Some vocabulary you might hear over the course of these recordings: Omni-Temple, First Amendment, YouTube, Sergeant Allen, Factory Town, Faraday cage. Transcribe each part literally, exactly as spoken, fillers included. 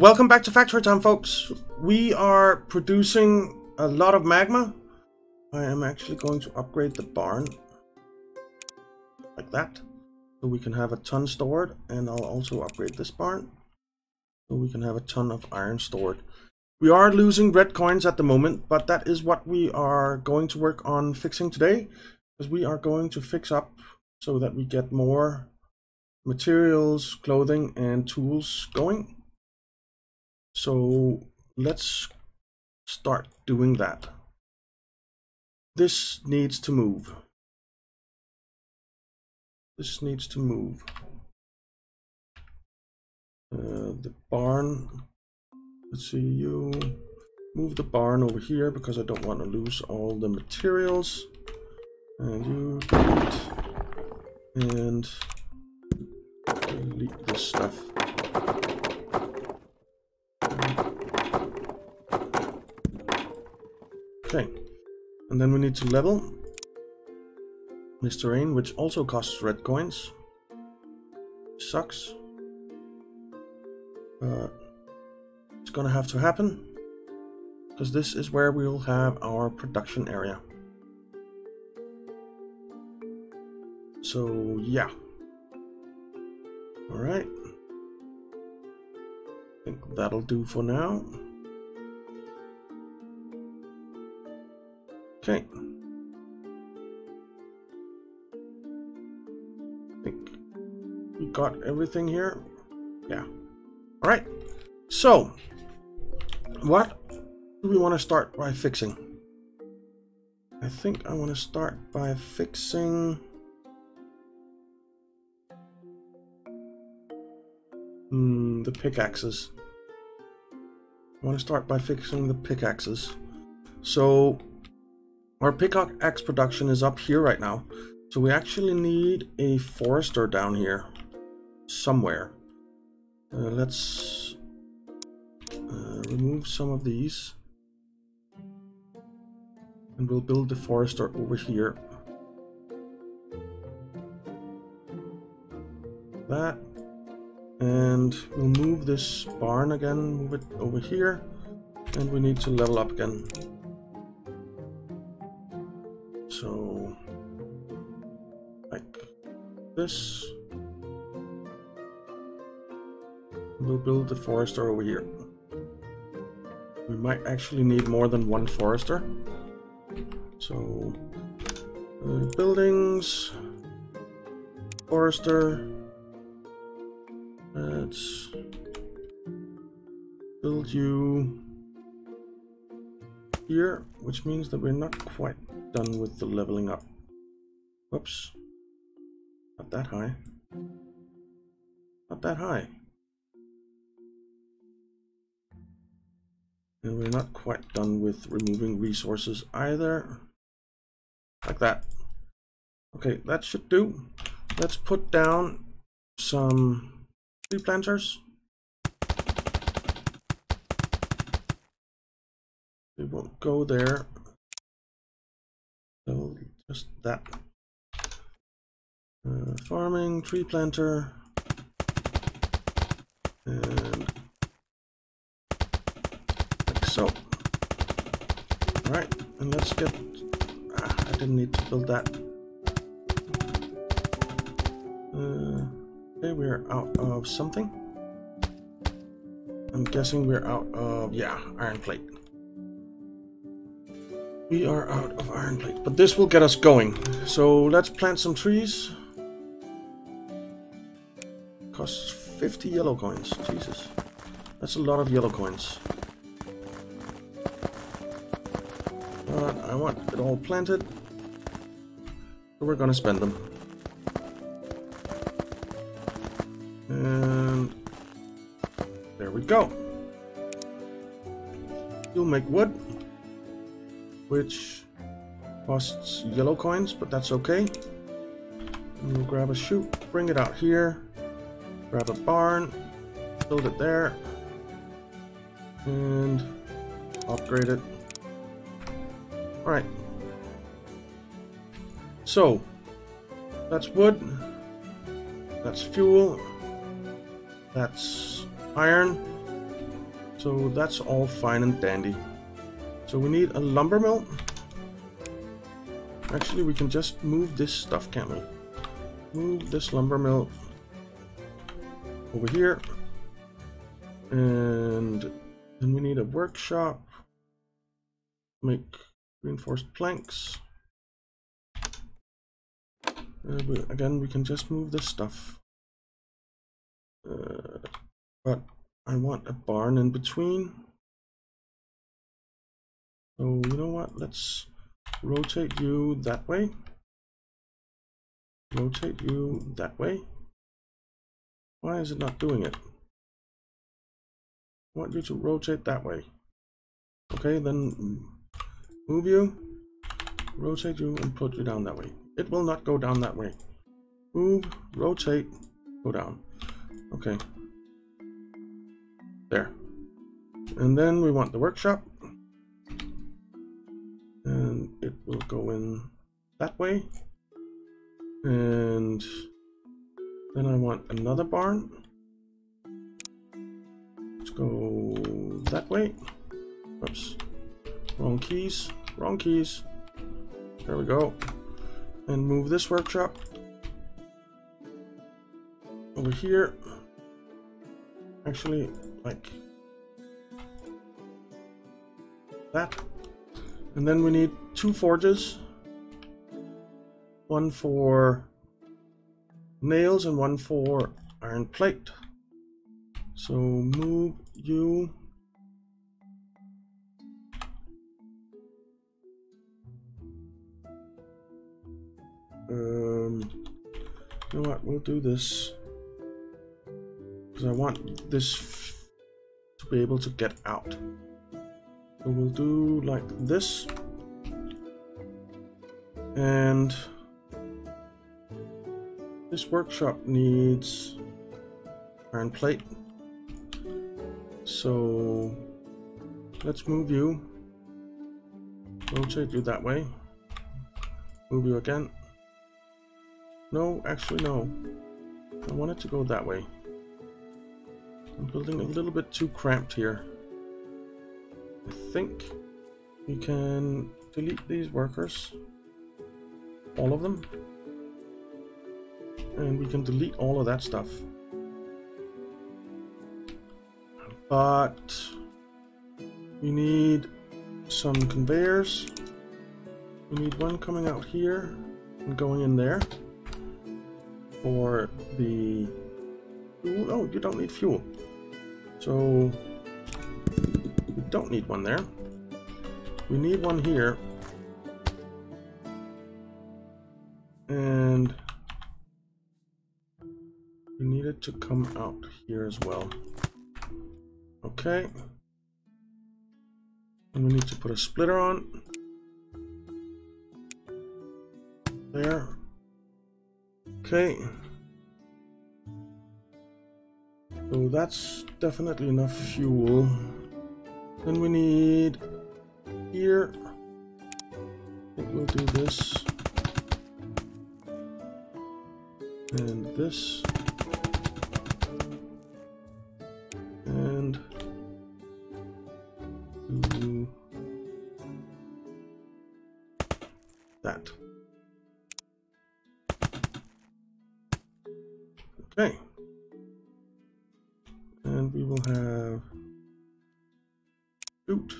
Welcome back to Factory Town, folks. We are producing a lot of magma. I am actually going to upgrade the barn like that, so we can have a ton stored, and I'll also upgrade this barn so we can have a ton of iron stored. We are losing red coins at the moment, but that is what we are going to work on fixing today, because we are going to fix up so that we get more materials, clothing, and tools going. So let's start doing that. This needs to move. This needs to move. Uh, the barn. Let's see, you move the barn over here because I don't want to lose all the materials. And you delete and delete this stuff. Okay, and then we need to level this terrain, which also costs red coins. Sucks, but it's gonna have to happen, because this is where we'll have our production area. So yeah, all right, I think that'll do for now. Okay, I think we got everything here. Yeah. All right. So, what do we want to start by fixing? I think I want to start by fixing. Hmm, the pickaxes. I want to start by fixing the pickaxes. So. Our pickaxe production is up here right now, so we actually need a forester down here somewhere. Uh, let's uh, remove some of these, and we'll build the forester over here. That, and we'll move this barn again, move it over here, and we need to level up again. So, like this, we'll build the forester over here. We might actually need more than one forester. So, uh, buildings, forester, let's build you here, which means that we're not quite done with the leveling up. Whoops. Not that high. Not that high. And we're not quite done with removing resources either. Like that. Okay, that should do. Let's put down some tree planters. They won't go there. So just that. Uh, farming, tree planter, and like so. All right, and let's get. Ah, I didn't need to build that. Uh, okay, we're out of something. I'm guessing we're out of yeah, iron plate. We are out of iron plate, but this will get us going. So let's plant some trees. Costs fifty yellow coins. Jesus, that's a lot of yellow coins. But I want it all planted, so we're gonna spend them. And there we go. You'll make wood, which costs yellow coins, but that's okay. And we'll grab a chute, bring it out here, grab a barn, build it there, and upgrade it. All right. So that's wood, that's fuel, that's iron, So that's all fine and dandy. So we need a lumber mill. Actually, we can just move this stuff, can't we? Move this lumber mill over here. And then we need a workshop. Make reinforced planks. Uh, we, again, we can just move this stuff. Uh, but I want a barn in between. So you know what? Let's rotate you that way. Rotate you that way. Why is it not doing it? I want you to rotate that way. Okay, then move you, rotate you, and put you down that way. It will not go down that way. Move, rotate, go down. Okay. There. And then we want the workshop. And it will go in that way. And then I want another barn. Let's go that way. Oops. Wrong keys. Wrong keys. There we go. And move this workshop over here. Actually, like that. And then we need two forges. One for nails and one for iron plate. So move you. Um, you know what, we'll do this, because I want this f to be able to get out. So we'll do like this, and this workshop needs iron plate, so let's move you, rotate you that way, move you again. No, actually no. I want it to go that way. I'm building a little bit too cramped here. I think we can delete these workers. All of them. And we can delete all of that stuff. But we need some conveyors. We need one coming out here and going in there. For the fuel. Oh, you don't need fuel. So we don't need one there. We need one here. And we need it to come out here as well. Okay. And we need to put a splitter on. There. Okay, so that's definitely enough fuel. Then we need here, I think we'll do this, and this, and do that. Okay, and we will have shoot,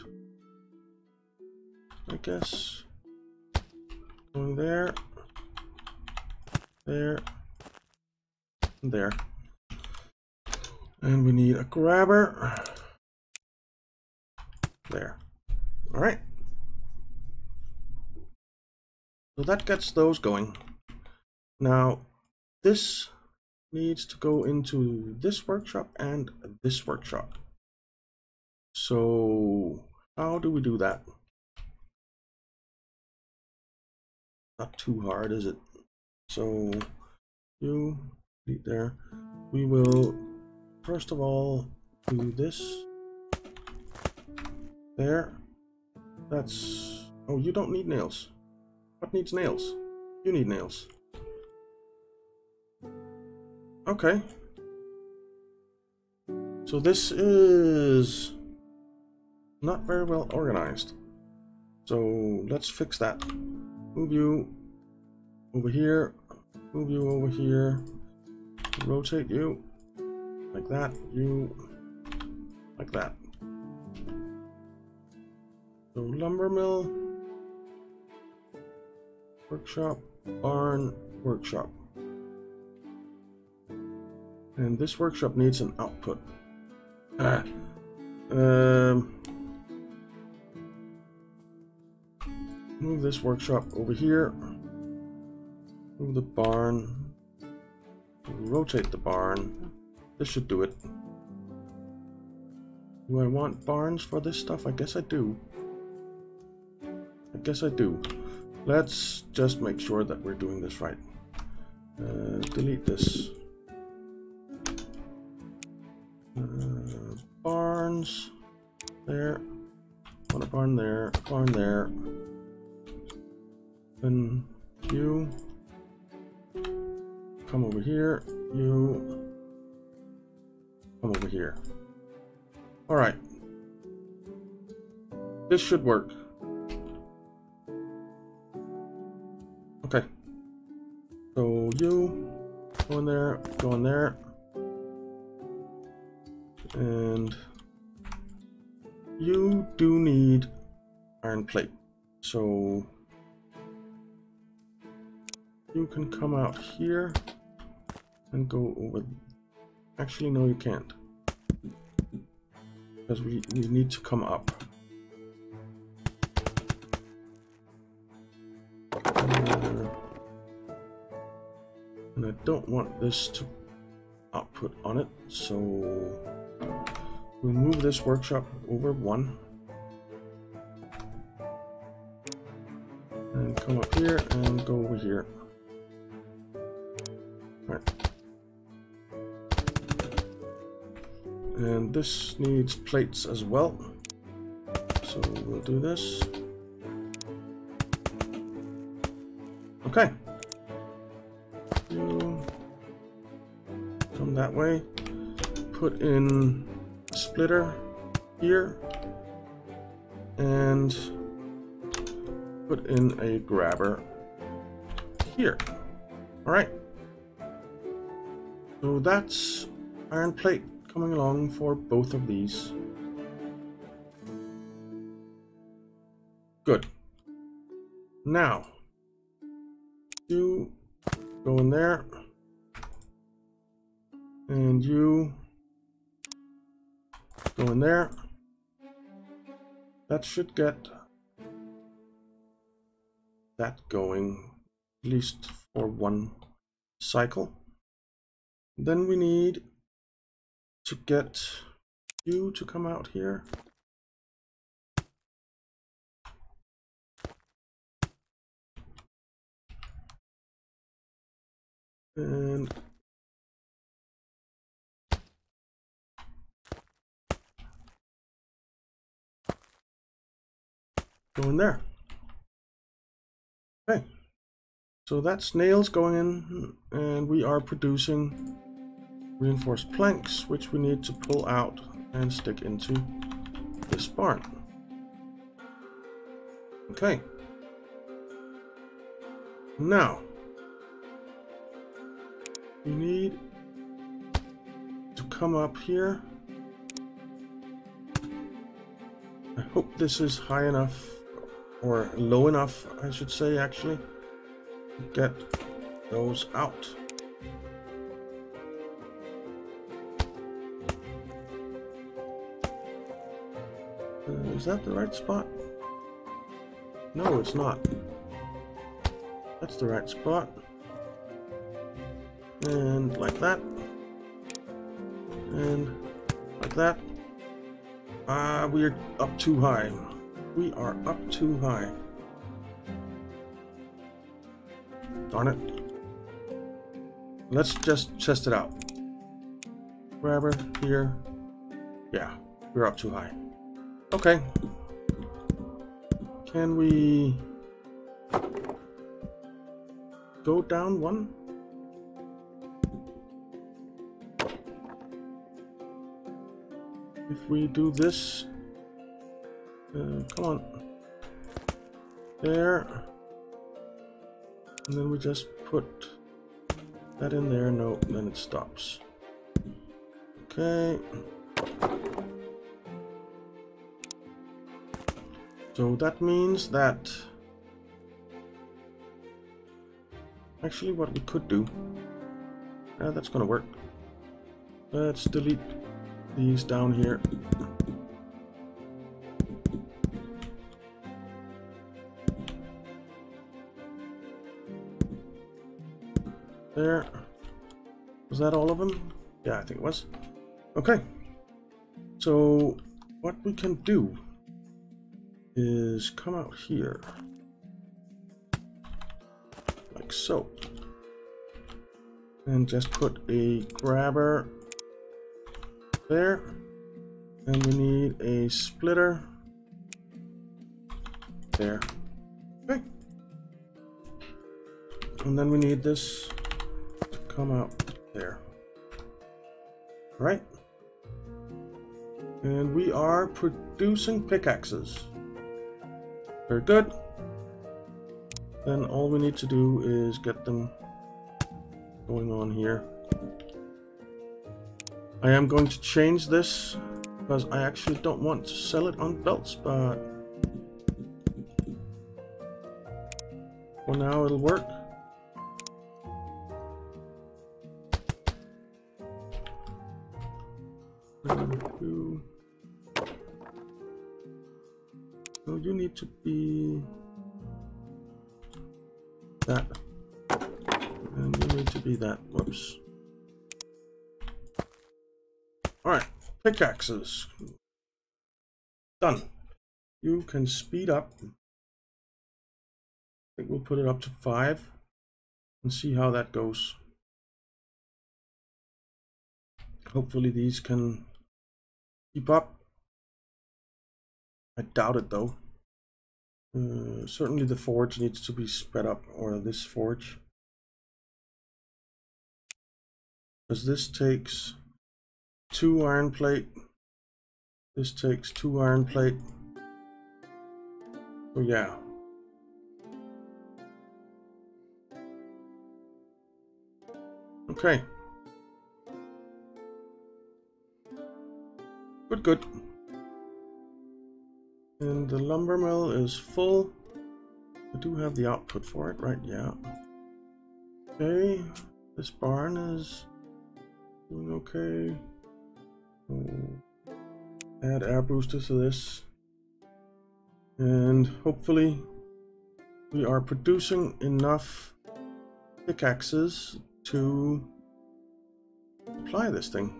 I guess, going there, there, and there. And we need a grabber there. All right, so that gets those going. Now this needs to go into this workshop and this workshop. So how do we do that? Not too hard, is it? So you delete there. We will first of all do this there. That's, oh, you don't need nails. What needs nails? You need nails. Okay, so this is not very well organized. So let's fix that. Move you over here. Move you over here. Rotate you. Like that. You. Like that. So lumber mill. Workshop. Barn. Workshop. And this workshop needs an output. Ah. Um, move this workshop over here. Move the barn. Rotate the barn. This should do it. Do I want barns for this stuff? I guess I do. I guess I do. Let's just make sure that we're doing this right. Uh, delete this. Uh, barns there, put a barn there, a barn there, then you come over here, you come over here. All right, this should work. Okay, so you go in there, go in there. And you do need iron plate, so you can come out here and go over. Actually, no, you can't, because we, we need to come up. Uh, and I don't want this to output on it, so we'll move this workshop over one and come up here and go over here. Right. And this needs plates as well, so we'll do this. Okay. You come that way, put in splitter here and put in a grabber here. All right, so that's iron plate coming along for both of these. Good. Now you go in there and you go in there. That should get that going, at least for one cycle. Then we need to get you to come out here. And go in there. Okay, so that's nails going in, and we are producing reinforced planks, which we need to pull out and stick into this barn. Okay, now you need to come up here. I hope this is high enough, or low enough, I should say, actually, to get those out. Uh, is that the right spot? No, it's not. That's the right spot. And like that. And like that. Ah, uh, we are up too high. We are up too high. Darn it. Let's just test it out. Grabber here. Yeah, we're up too high. Okay. Can we go down one? If we do this Uh, come on. There. And then we just put that in there. No, then it stops. Okay. So that means that actually what we could do, uh, that's gonna work. Let's delete these down here. There. Was that all of them? Yeah, I think it was. Okay. So what we can do is come out here like so and just put a grabber there, and we need a splitter there. Okay, and then we need this to come out there. All right, and we are producing pickaxes. Very good. Then all we need to do is get them going on here. I am going to change this because I actually don't want to sell it on belts, but for now it'll work. So you need to be that, and you need to be that. Whoops. All right, pickaxes done. You can speed up. I think we'll put it up to five and see how that goes. Hopefully these can keep up. I doubt it though. Uh, certainly the forge needs to be sped up, or this forge, because this takes two iron plate, this takes two iron plate. So yeah, okay, good, good. And the lumber mill is full. I do have the output for it, right? Yeah. Okay, this barn is doing okay. Add air booster to this. And hopefully we are producing enough pickaxes to apply this thing.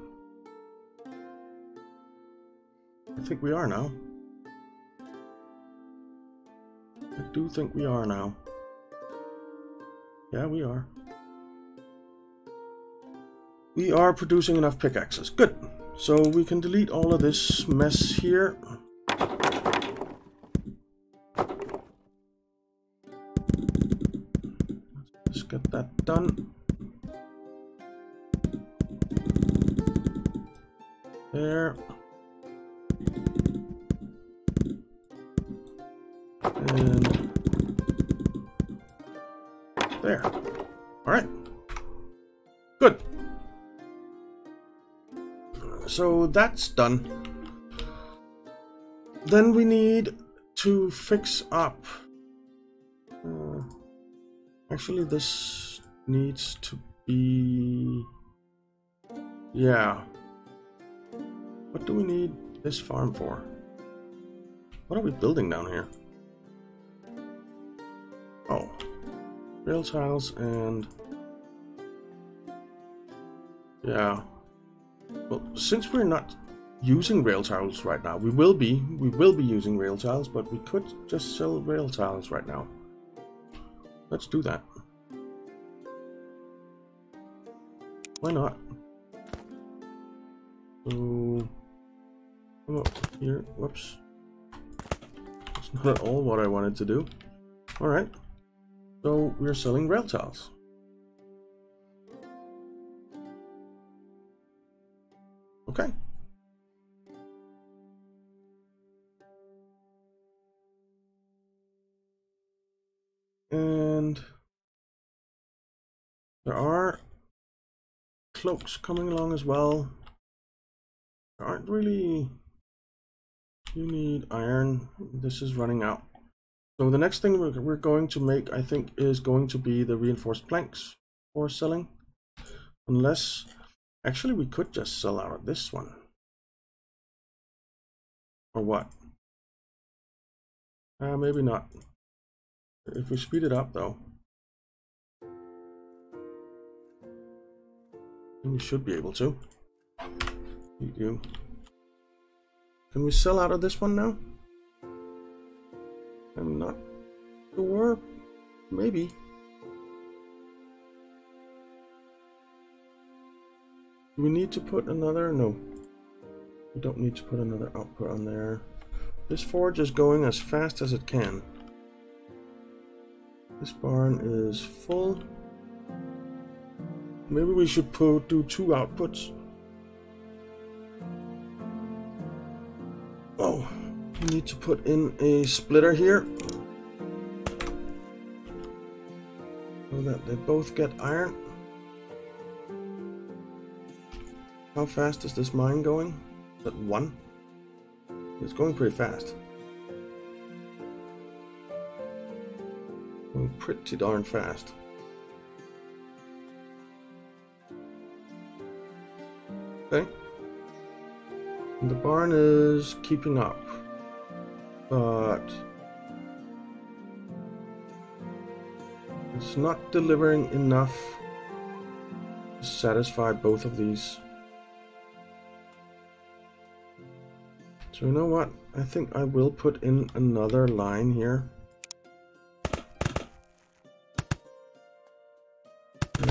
I think we are now. I do think we are now. Yeah, we are. We are producing enough pickaxes. Good. So we can delete all of this mess here. Let's get that done. There. And there. Alright. Good. So that's done. Then we need to fix up. Uh, actually, this needs to be... Yeah. What do we need this farm for? What are we building down here? Oh, rail tiles and yeah. Well, since we're not using rail tiles right now, we will be we will be using rail tiles, but we could just sell rail tiles right now. Let's do that. Why not? So come up here. Whoops. It's not at all what I wanted to do. All right. So we're selling rail tiles. Okay. There are cloaks coming along as well. There aren't really... You need iron. This is running out. So the next thing we're, we're going to make, I think, is going to be the reinforced planks for selling. Unless... Actually, we could just sell out of this one. Or what? Uh, maybe not. If we speed it up, though, then we should be able to. We do. Can we sell out of this one now? I'm not sure. Maybe. Do we need to put another? No. We don't need to put another output on there. This forge is going as fast as it can. This barn is full. Maybe we should put, do two outputs. Oh, we need to put in a splitter here, so that they both get iron. How fast is this mine going? Is that one? It's going pretty fast. Going pretty darn fast. Okay. And the barn is keeping up, but it's not delivering enough to satisfy both of these. So you know what? I think I will put in another line here.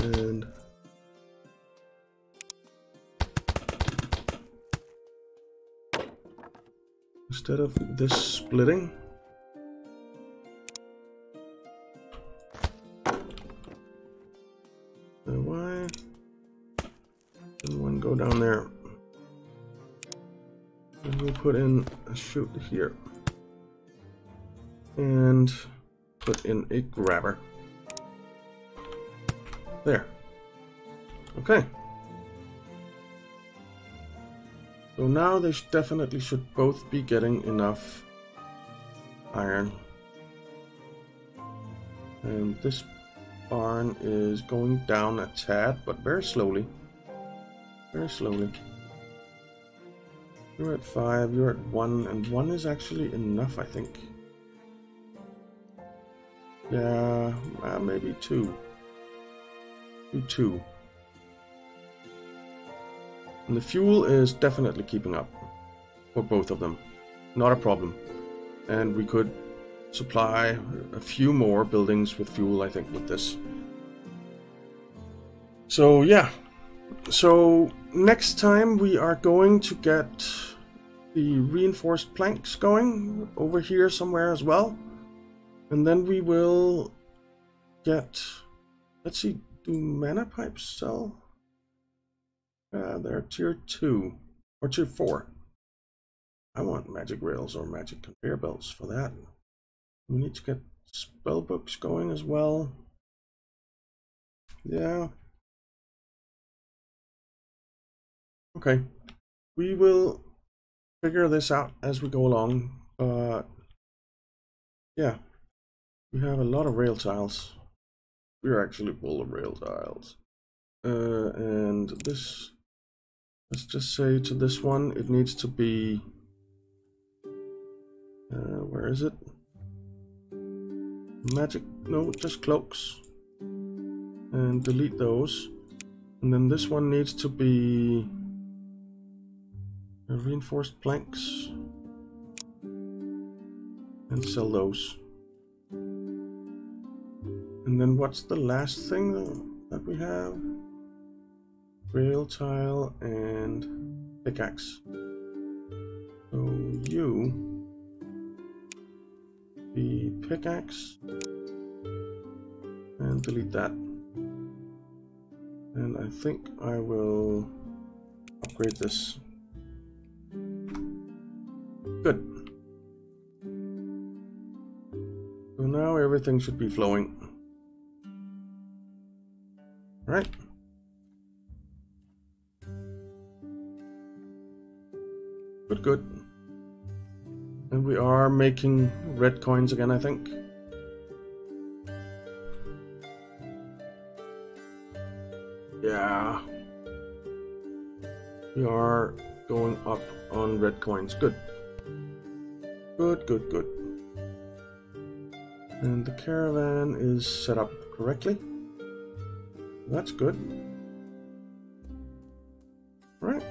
And instead of this splitting, why didn't one go down there? And we'll put in a chute here and put in a grabber there. Okay, so now they definitely should both be getting enough iron, and this barn is going down a tad, but very slowly, very slowly. You're at five, you're at one, and one is actually enough, I think. Yeah, uh, maybe two. Do two. And the fuel is definitely keeping up for both of them. Not a problem. And we could supply a few more buildings with fuel, I think, with this. So, yeah. So next time we are going to get the reinforced planks going over here somewhere as well, and then we will get, let's see, do mana pipes sell? Uh, they're tier two or tier four. I want magic rails or magic conveyor belts for that. We need to get spell books going as well. Yeah. Okay, we will figure this out as we go along, but yeah, we have a lot of rail tiles. We are actually full of rail tiles. Uh, and this, let's just say to this one, it needs to be, uh, where is it? Magic, no, just cloaks. And delete those. And then this one needs to be... reinforced planks and sell those. And then what's the last thing that we have? Rail tile and pickaxe. So you, the pickaxe, and delete that. And I think I will upgrade this. Good. So now everything should be flowing. All right? Good, good. And we are making red coins again, I think. Yeah. We are going up on red coins. Good. Good, good, good. And the caravan is set up correctly. That's good. All right.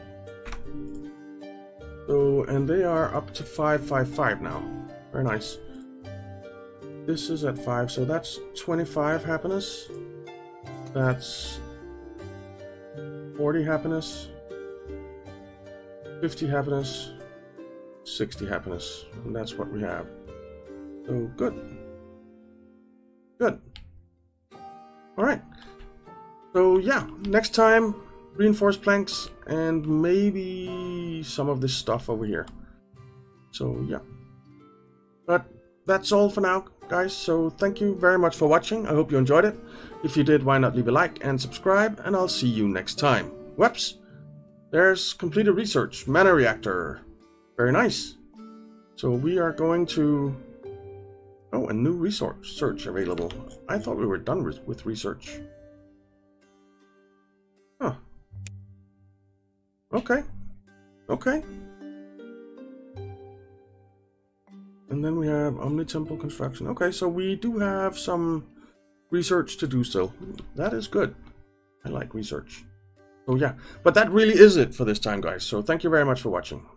So, and they are up to five five five now. Very nice. This is at five, so that's twenty-five happiness. That's forty happiness. fifty happiness, sixty happiness, and that's what we have. So good, good. All right. So yeah, next time reinforced planks and maybe some of this stuff over here. So yeah, but that's all for now, guys. So thank you very much for watching. I hope you enjoyed it. If you did, why not leave a like and subscribe, and I'll see you next time. Whoops. There's completed research, mana reactor. Very nice. So we are going to... Oh, a new resource search available. I thought we were done with, with research. Huh. Okay. Okay. And then we have Omni-Temple construction. Okay, so we do have some research to do still. That is good. I like research. So yeah, but that really is it for this time, guys. So thank you very much for watching.